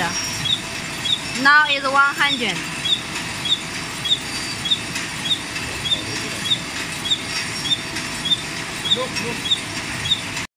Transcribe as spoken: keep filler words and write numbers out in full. and now is one hundred. Look, look.